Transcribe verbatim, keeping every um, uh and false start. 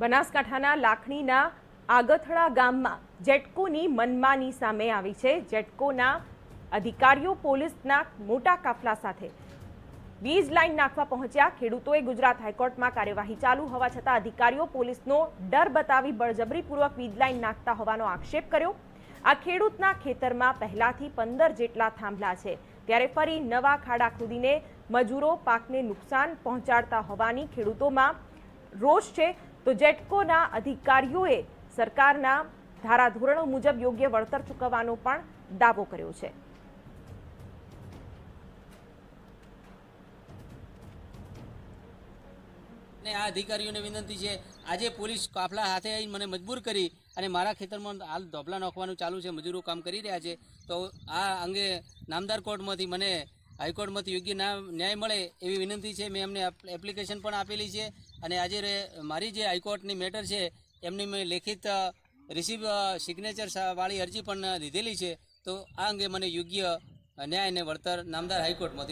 बनासकांठाना लाखणीना आगथड़ा गाममां जेटकोनी मनमानी सामे आवी छे। जेटकोना अधिकारीओ पोलीसना मोटा काफला साथे वीज लाइन नाखवा पहुंच्या। खेडूतोए गुजरात हाईकोर्ट में कार्यवाही चालू होवा छतां अधिकारीओ पोलीसनो डर बतावी बळजबरीपूर्वक वीज लाइन नाखता होवानो आक्षेप कर्यो। आ खेडूतना खेतरमां पहेलाथी पंदर जेटला थांभला छे, त्यारे फरी नवा खाड़ा खोदीने मजूरो पाकने नुकसान पहोंचाड़ता होवानी खेडूतोमां रोष छे। तो जेटकोना अधिकारीओए सरकारना धाराधोरणो मुजब योग्य वळतर चूकववानो पण दावो कर्यो छे। ने आ अधिकारी ने विनती है, आज पुलिस काफला हाथे आई मैंने मजबूर करी और मारा खेतर में हाल धोबला नाखवा चालू है। मजूरो काम कर रहा है तो आ अंगे नामदार कोर्ट में मैंने हाईकोर्ट में योग्य न्याय मळे एवी विनती है। मैं अमने एप्लिकेशन पण आपेली है और आज मारी जे हाईकोर्टनी मेटर है एमने मैं लिखित रिसीव सिग्नेचर वाली अरजी पण दीधेली है। तो आ अंगे मैंने योग्य न्याय ने वळतर नामदार हाईकोर्ट में